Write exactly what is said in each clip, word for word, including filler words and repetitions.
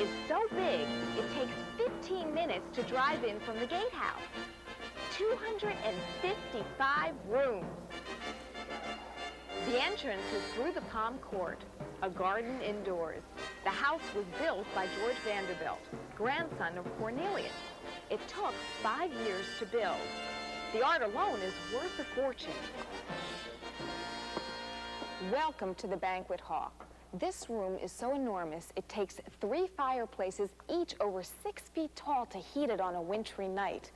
is so big, it takes fifteen minutes to drive in from the gatehouse. two hundred fifty-five rooms. The entrance is through the palm court, a garden indoors. The house was built by George Vanderbilt, grandson of Cornelius. It took five years to build. The art alone is worth a fortune. Welcome to the banquet hall. This room is so enormous, it takes three fireplaces, each over six feet tall, to heat it on a wintry night.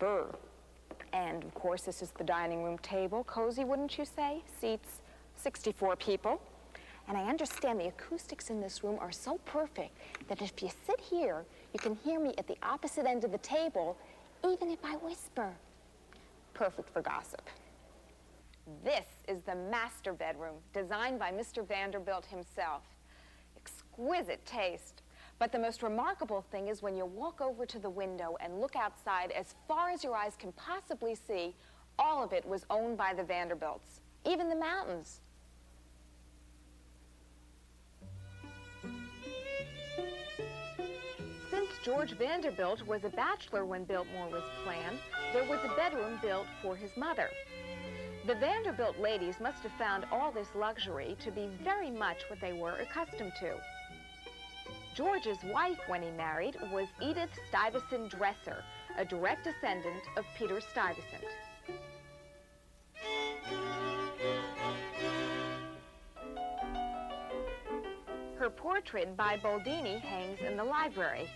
Brr. And, of course, this is the dining room table. Cozy, wouldn't you say? Seats sixty-four people. And I understand the acoustics in this room are so perfect that if you sit here, you can hear me at the opposite end of the table, even if I whisper. Perfect for gossip. This is the master bedroom, designed by Mister Vanderbilt himself. Exquisite taste. But the most remarkable thing is when you walk over to the window and look outside, as far as your eyes can possibly see, all of it was owned by the Vanderbilts, even the mountains. Since George Vanderbilt was a bachelor when Biltmore was planned, there was a bedroom built for his mother. The Vanderbilt ladies must have found all this luxury to be very much what they were accustomed to. George's wife, when he married, was Edith Stuyvesant Dresser, a direct descendant of Peter Stuyvesant. Her portrait by Boldini hangs in the library,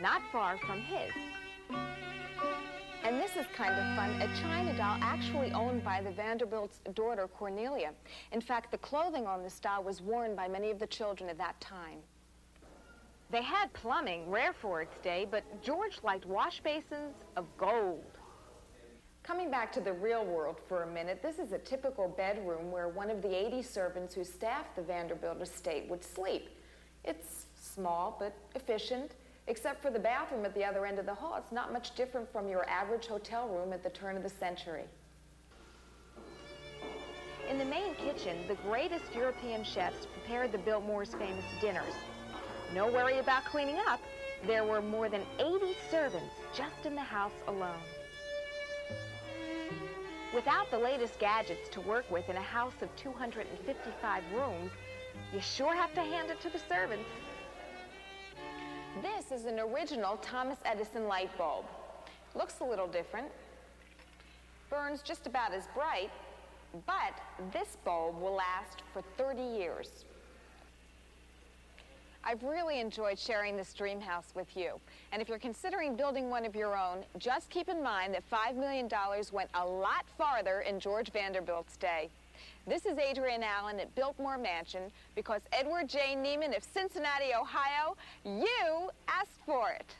not far from his. And this is kind of fun, a china doll actually owned by the Vanderbilt's daughter, Cornelia. In fact, the clothing on this doll was worn by many of the children at that time. They had plumbing, rare for its day, but George liked wash basins of gold. Coming back to the real world for a minute, this is a typical bedroom where one of the eighty servants who staffed the Vanderbilt estate would sleep. It's small but efficient, except for the bathroom at the other end of the hall. It's not much different from your average hotel room at the turn of the century. In the main kitchen, the greatest European chefs prepared the Biltmore's famous dinners. No worry about cleaning up. There were more than eighty servants just in the house alone. Without the latest gadgets to work with in a house of two hundred fifty-five rooms, you sure have to hand it to the servants. This is an original Thomas Edison light bulb. Looks a little different. Burns just about as bright, but this bulb will last for thirty years. I've really enjoyed sharing this dream house with you. And if you're considering building one of your own, just keep in mind that five million dollars went a lot farther in George Vanderbilt's day. This is Adrienne Allen at Biltmore Mansion, because Edward J Neiman of Cincinnati, Ohio, you asked for it.